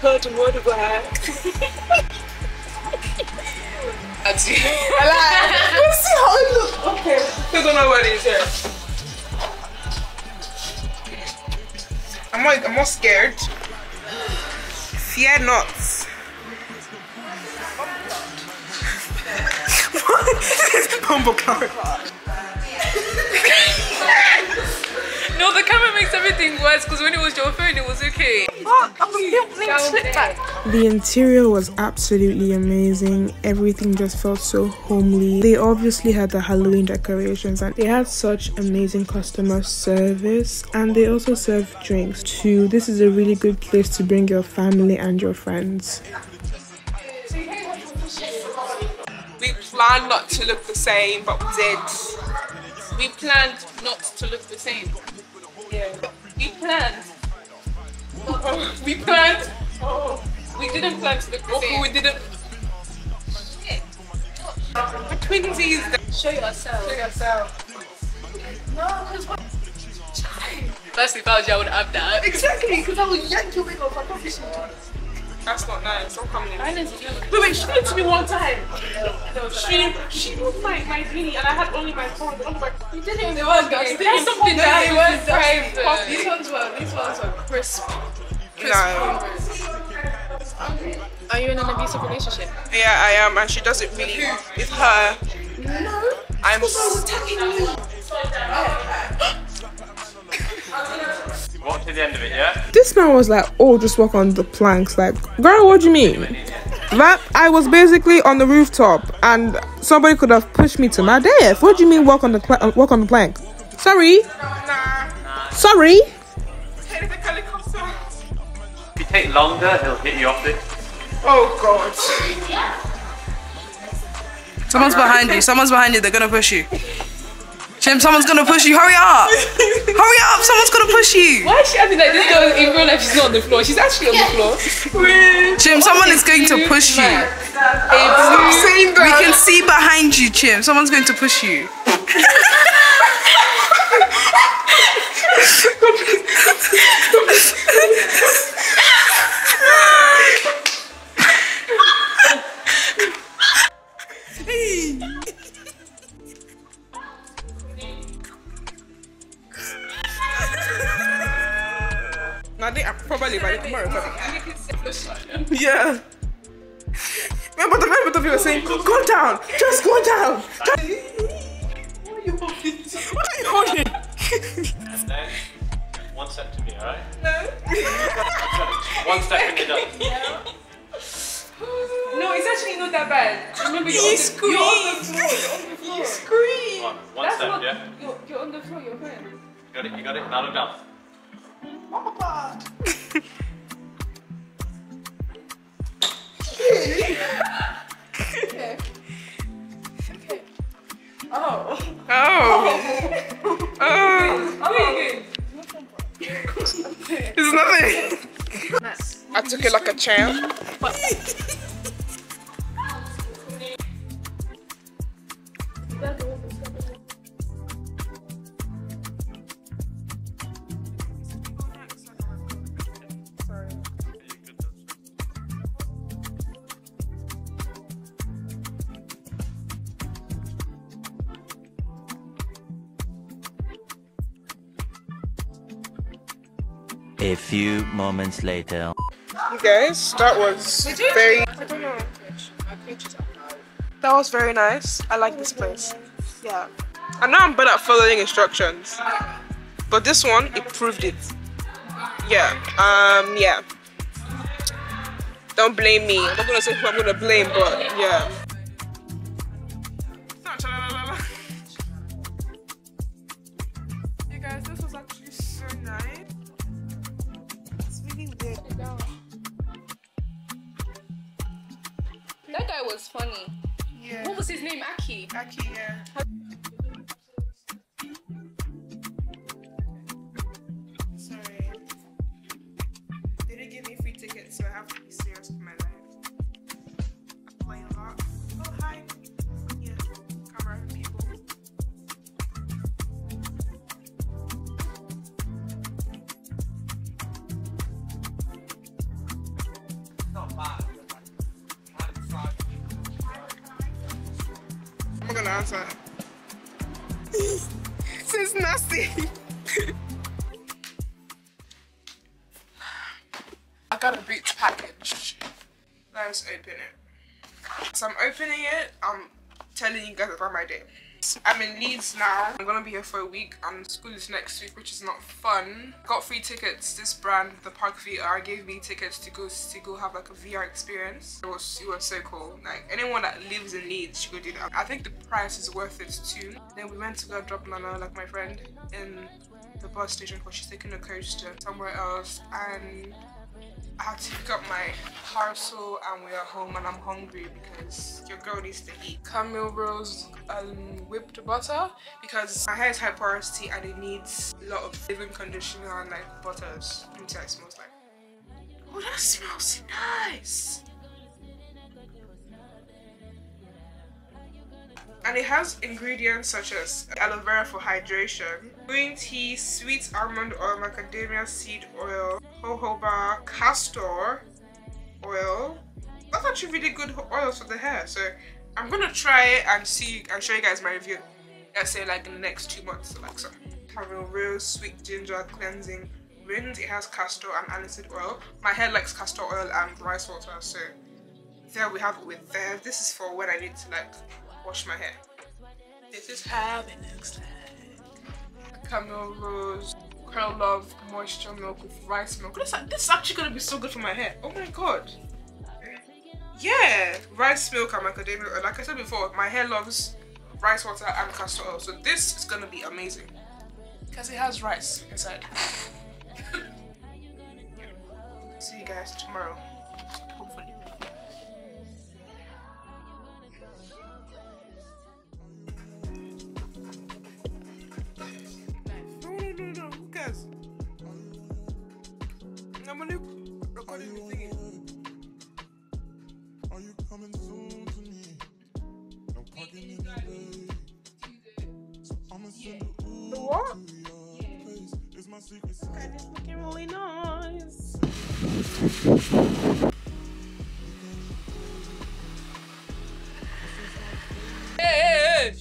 heard a word of that. I do. Let's see how it looks. Okay, still don't know what it is yet. I'm not scared. Fear not. Bumbleclot. No, the camera makes everything worse because when it was your phone, it was okay. What? The interior was absolutely amazing. Everything just felt so homely. They obviously had the Halloween decorations and they had such amazing customer service, and they also served drinks too. This is a really good place to bring your family and your friends. We planned not to look the same, but we did. We planned not to look the same. Yeah. We planned. We planned. We didn't plan to look the same. We didn't. Shit. We're twinsies. Show yourself. Show yourself. No, because what? Firstly, if I was you, I would have that. Exactly, because I would yank your wig off. I probably should. That's not nice. Don't come in. Wait, she did it to me one time. She moved my mini and I had only my phone. You did it in the world, guys. There's something that I was deprived. These ones were crisp. No. Are you in an abusive relationship? Yeah, I am, and she does it really with her. No. I'm attacking you. Walk to the end of it, yeah? This man was like, oh, just walk on the planks. Like, girl, what do you mean? That I was basically on the rooftop and somebody could have pushed me to my death. What do you mean walk on the plank? Sorry. Nah. Sorry. If you take longer, he'll hit you off it. Oh, God. Someone's behind you. Someone's behind you. They're going to push you. Jim, someone's gonna push you. Hurry up! Hurry up! Someone's gonna push you. Why is she acting like this girl in real life? She's not on the floor. She's actually on the floor. Jim, someone is going to push you. We can see behind you, Jim. Someone's going to push you. Yeah. Remember the viewer saying, go down, just go down. What are you holding? What are you holding? And then, one step to me, alright? No. One step and you're done. Yeah. No, it's actually not that bad. Remember, you're on the floor. You scream. One step, not, yeah? You're on the floor, you're fine. You got it, now look down. Oh my God. Okay. Okay. Oh. It's nothing. I took it like a champ. A few moments later. You guys, that was very... I don't know. That was very nice. I like this place. Yeah. I know I'm bad at following instructions, but this one, it proved it. Yeah. Yeah. Don't blame me. I'm not gonna say who I'm gonna blame, but yeah. You guys, this was actually so nice. That guy was funny. Yeah. What was his name? Aki? Aki, yeah. Sorry. They didn't give me free tickets, so I have to be serious with my life. I play a lot. Oh, hi. Yeah, camera people. gonna answer. This is nasty. I got a Boots package. Let's open it. So I'm opening it. I'm telling you guys about my day. I'm in Leeds now. I'm gonna be here for a week. School is next week, which is not fun. Got free tickets. This brand, the Park VR, gave me tickets to go have like a VR experience. It was so cool. Like anyone that lives in Leeds should go do that. I think the price is worth it too. Then we went to go drop Nana, like my friend, in the bus station because she's taking a coach to somewhere else, and I had to pick up my parcel and we are home and I'm hungry because your girl needs to eat. Camille Rose whipped butter because my hair is high porosity and it needs a lot of leave-in conditioner and like butters. Let me tell you what it smells like. Oh, that smells nice! And it has ingredients such as aloe vera for hydration, green tea, sweet almond oil, macadamia seed oil, jojoba, castor oil. That's actually really good oils for the hair. So I'm gonna try it and see and show you guys my review. Let's say like in the next 2 months, like so. Having real sweet ginger cleansing rinse. It has castor and anisette oil. My hair likes castor oil and rice water, so there we have it with there. This is for when I need to like wash my hair. This is how it looks like. Camille Rose Curl Love Moisture Milk with rice milk. This is actually gonna be so good for my hair. Oh my god. Yeah, rice milk and macadamia oil. Like I said before, my hair loves rice water and castor oil, so this is gonna be amazing because it has rice inside. Yeah. See you guys tomorrow. The what? Yeah. God, it's looking really nice. Hey,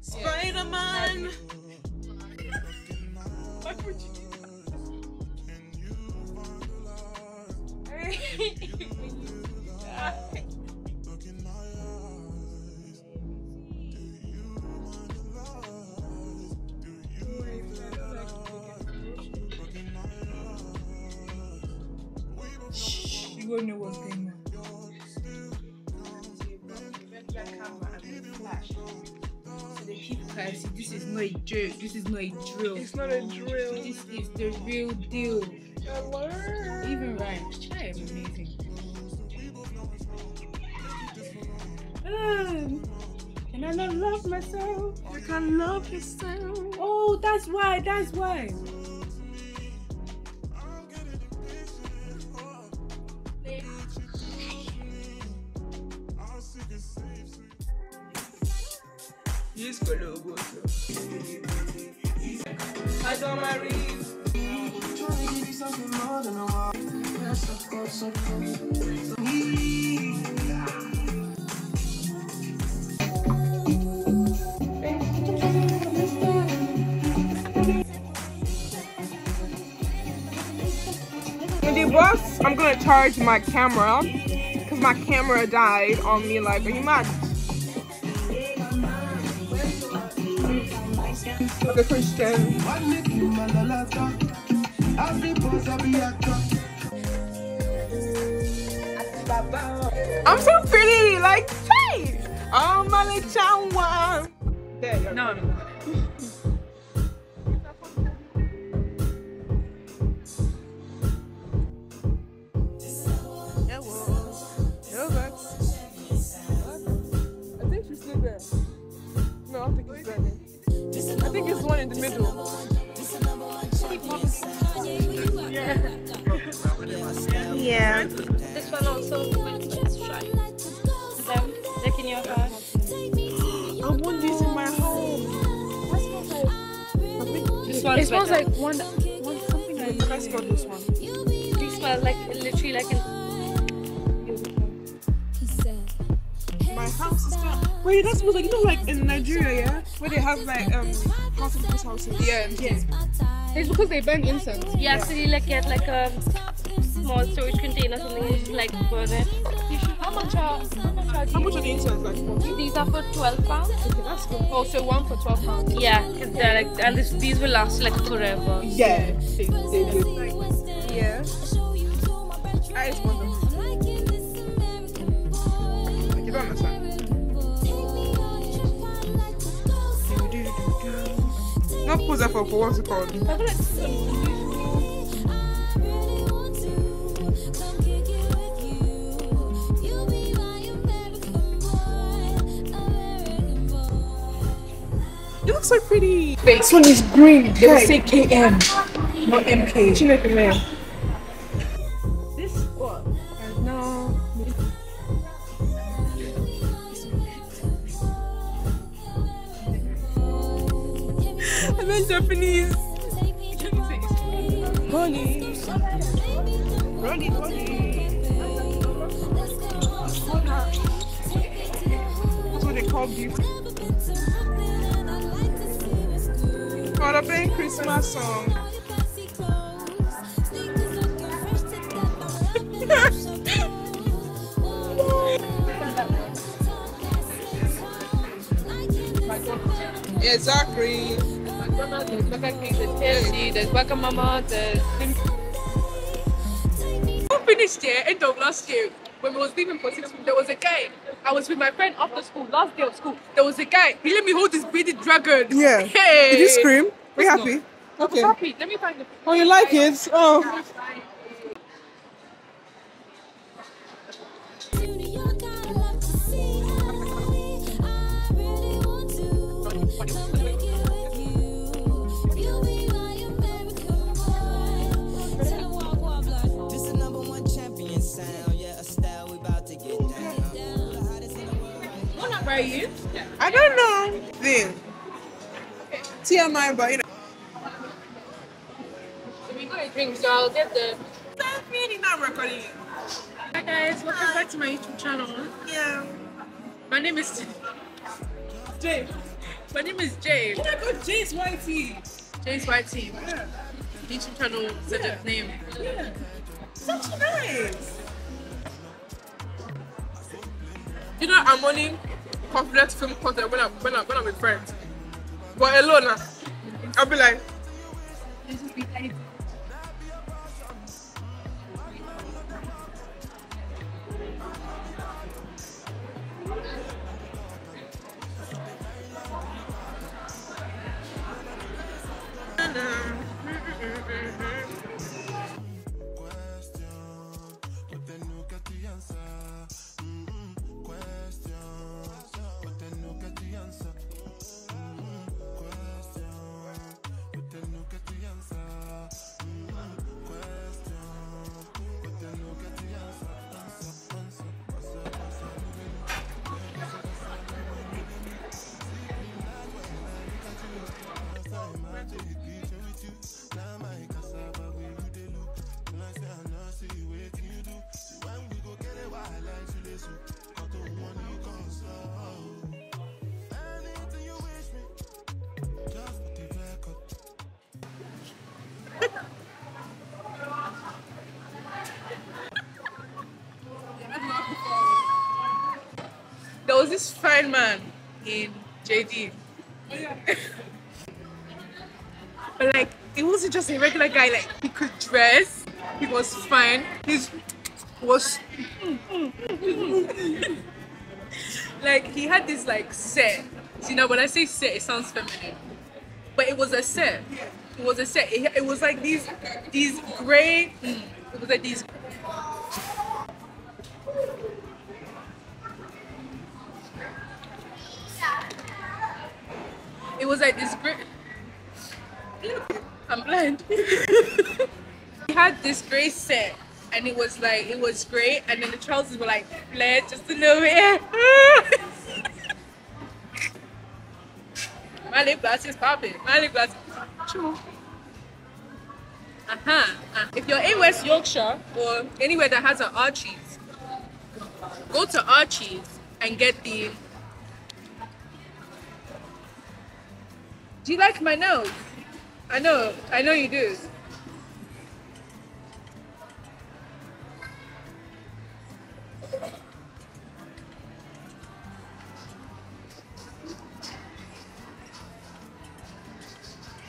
Spider-Man! Why would you do that? Hey! You won't know what's going on. So the people can see this is not a joke, this is not a drill. It's not a drill. This is the real deal. Even rhymes. I am amazing. Can I not love myself? I can't love myself. Oh, that's why, that's why. He's got a little boy. I don't marry you. When they bust, I'm gonna charge my camera because my camera died on me. Like, are you mad? Like a Christian. I'm so pretty, like, hey! Oh, my little there. No, no. I think she's still there. No, I don't think she's there. I think it's one in the middle. Yeah. Yeah. This one also went shy. Look in your heart. I want this in my home. This one. It smells like one something like this. I smell this one. This smells like literally like an. My houses. Wait, that's what, like, you know, like in Nigeria, yeah, where they have like houses, yeah, yeah. It's because they burn incense. You actually like get like a small storage container, something, and just like burn it. How much are the incense like? These are for £12. Okay, that's good. Oh, so one for £12. Yeah, because they're like, and this, these will last like forever. Yeah, they do. Like, yeah, that is wonderful. You don't understand. Not pose that for what's it called? It looks so pretty. Wait, this one is green. They will say KM, not MK. She made the mail. Japanese. Honey. Honey, honey. That's what they call beauty. Caught up in Christmas song. Exactly. There's Baka King, there's Chelsea, there's Baka Mama, there's... We finished here end of last year when we was leaving for 6 weeks. There was a guy, I was with my friend after school, last day of school. There was a guy, he let me hold this beaded dragon. Yeah. Hey. Did you scream? Were you happy? No. Okay. I was happy. Let me find the... Oh, you like it? Oh. You? Yeah. I don't know. Then TMI, but you know. So we got a drink, so I'll get the. Stop feeding that broccoli. Hi guys, welcome back to my YouTube channel. Yeah. My name is Jay. My name is Jay. Can I go Jay's YT? Jay's YT. Yeah. YouTube channel, such a name. Yeah. Such nice. You know, I'm only confident film content when I'm with friends, but alone I'll be like, this is behind. There was this fine man in JD. Oh, yeah. But like, it wasn't just a regular guy, like he could dress, he was fine, he was like he had this like set. So, you know, when I say set, it sounds feminine, but it was a set. Yeah. It was a set. It was like these grey. It was like these. It was like this grey. I'm blind. He had this grey set, and it was like, it was grey, and then the trousers were like flared just a little bit. My lip gloss is popping. My lip gloss. True. If you're in West Yorkshire or anywhere that has an Archie's, go to Archie's and get the... Do you like my nose? I know you do.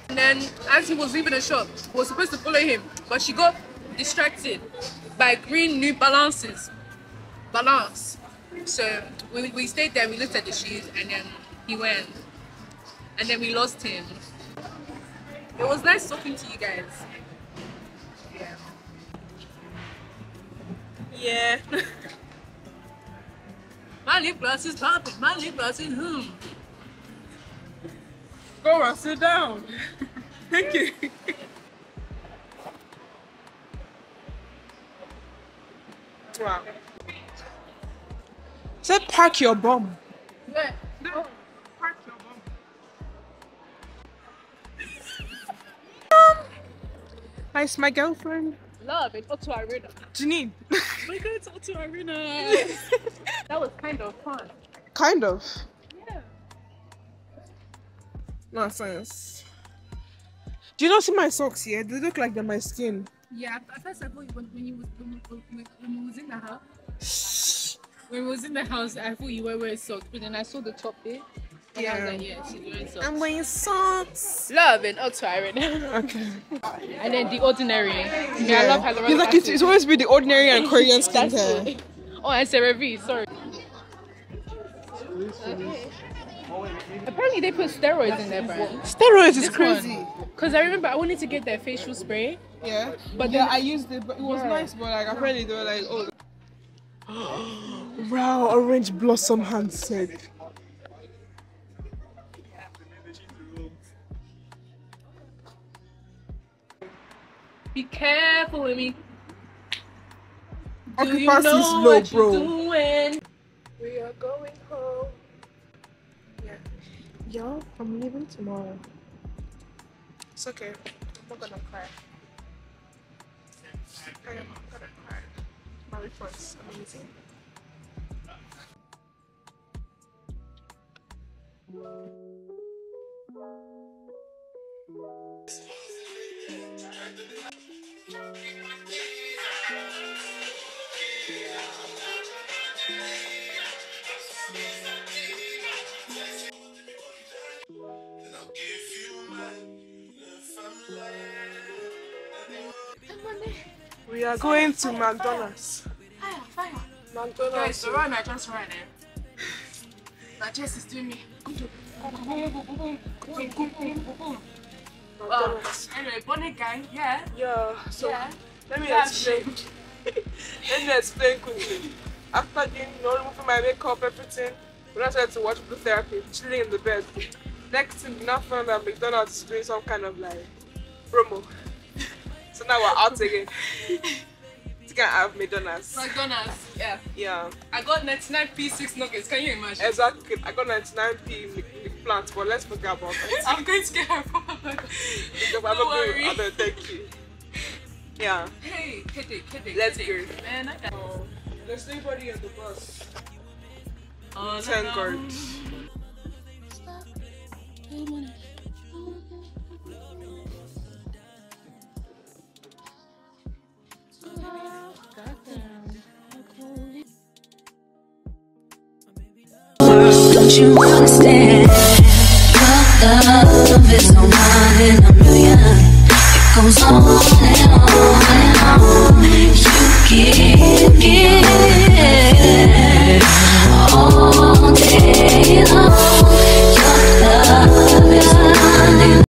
And then as he was leaving the shop, we were supposed to follow him, but she got distracted by green New Balances. So we stayed there, we looked at the shoes, and then he went. And then we lost him. It was nice talking to you guys. Yeah. Yeah. My lip gloss is popping. My lip gloss is whom? Go on, sit down. Thank you. Wow. Said park your bum. Yeah. No. Nice, my girlfriend. Love, it's Otto Arena. Janine. We go to Otto Arena. That was kind of fun. Kind of? Yeah. Nonsense. Do you not see my socks here? They look like they're my skin. Yeah, at first I thought when we was in the house. When we was in the house, I thought you were wearing socks, but then I saw the top there. Yeah. I was like, yeah, she's wearing socks. I'm wearing socks. Love and October. Okay. And then The Ordinary. Yeah, yeah. I love hyaluronic acid. It's always been The Ordinary and Korean skincare. Oh, and CeraVe, sorry. Okay. Apparently they put steroids in their brand. Steroids is crazy. Because I remember I wanted to get their facial spray. Yeah. But then I used it, but it was nice, but like apparently they were like, oh. Wow, orange blossom hand soap. Be careful with me. Do you know what you're doing? We are going home. Yeah. Yo, I'm leaving tomorrow. It's okay. I'm not gonna cry. I am not gonna cry. My report's amazing. We are going to McDonald's. McDonald's. Guys, so right now I just ran in. My chest is doing me. Anyway, Bonnet Gang, yeah? Yeah, so yeah. Let me explain quickly. After getting removing my makeup, everything, we decided to watch Blue Therapy, chilling in the bed. Next thing, we now found that McDonald's is doing some kind of like promo. So now we're out again. You can have McDonald's. McDonald's, yeah. Yeah. I got 99p 6 nuggets, can you imagine? Exactly, I got 99p plants, but let's forget about it. I'm going to get her phone. Don't worry. I don't thank you. Yeah. Hey, headache. Let's go. Man, I got it. There's nobody on the bus. Oh, thank God. Stop. Don't you understand? Love is on my